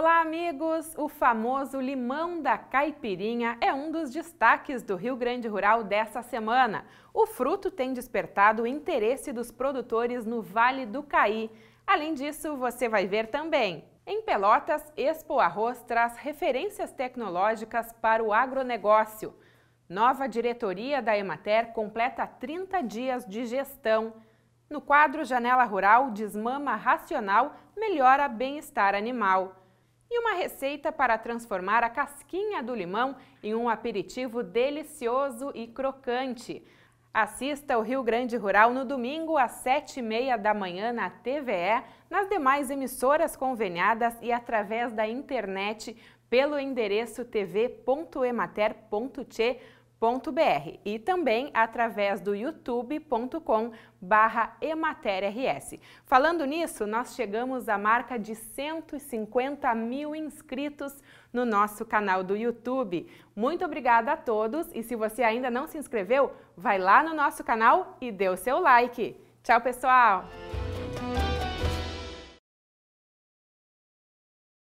Olá, amigos! O famoso limão da caipirinha é um dos destaques do Rio Grande Rural dessa semana. O fruto tem despertado o interesse dos produtores no Vale do Caí. Além disso, você vai ver também. Em Pelotas, Expo Arroz traz referências tecnológicas para o agronegócio. Nova diretoria da Emater completa 30 dias de gestão. No quadro Janela Rural, desmama racional melhora bem-estar animal. E uma receita para transformar a casquinha do limão em um aperitivo delicioso e crocante. Assista o Rio Grande Rural no domingo às 7h30 da manhã na TVE, nas demais emissoras conveniadas e através da internet pelo endereço tv.emater.tche.br e também através do youtube.com/ematerrs. Falando nisso, nós chegamos à marca de 150 mil inscritos no nosso canal do YouTube. Muito obrigada a todos e se você ainda não se inscreveu, vai lá no nosso canal e dê o seu like. Tchau, pessoal!